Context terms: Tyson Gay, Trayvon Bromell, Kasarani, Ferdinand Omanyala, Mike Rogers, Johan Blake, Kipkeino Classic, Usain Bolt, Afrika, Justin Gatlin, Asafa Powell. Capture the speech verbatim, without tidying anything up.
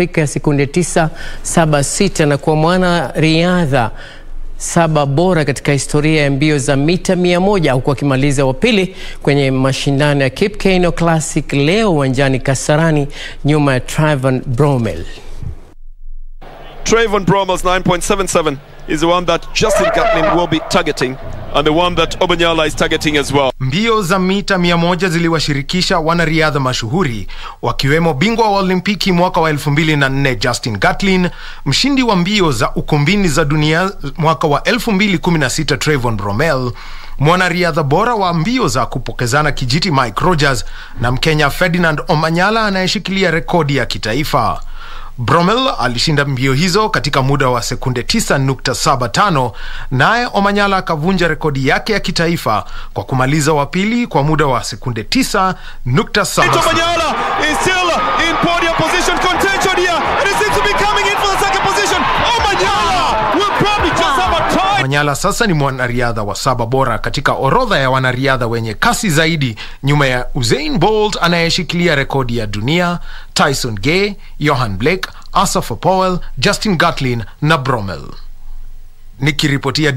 Afrika ya sekunde tisa nukta saba sita na kuwa mwana riadha saba bora katika historia ya mbio za mita mia moja huku akimaliza wa pili kwenye mashindano ya Kipkeino Classic leo uwanjani Kasarani nyuma ya Trayvon Bromell. Trayvon Bromell's nine point seven seven is the one that Justin Gatlin will be targeting, and the one that Omanyala is targeting as well. Mbio za mita mia moja ziliwashirikisha wanariadha mashuhuri wakiwemo bingwa wa Olimpiki mwaka wa elfu mbili na nne Justin Gatlin, mshindi wa mbio za ukumbini za dunia mwaka wa elfu mbili kumi na sita Trayvon Bromell, mwanariadha bora wa mbio za kupokezana kijiti Mike Rogers na Mkenya Ferdinand Omanyala anayeshikilia rekodi ya kitaifa. Bromell alishinda mbio hizo katika muda wa sekunde tisa nukta saba tano, naye Omanyala akavunja rekodi yake ya kitaifa kwa kumaliza wa pili kwa muda wa sekunde tisa nukta saba. Omanyala is still in podium position contention here, and it seems to be coming in for the second position. Omanyala will probably just have a tie. Omanyala sasa ni mwanariadha wa saba bora katika orodha ya wanariadha wenye kasi zaidi, nyuma ya Usain Bolt anayeshikilia rekodi ya dunia, Tyson Gay, Johan Blake, Asafa Powell, Justin Gatlin na Bromell. Nikiripotia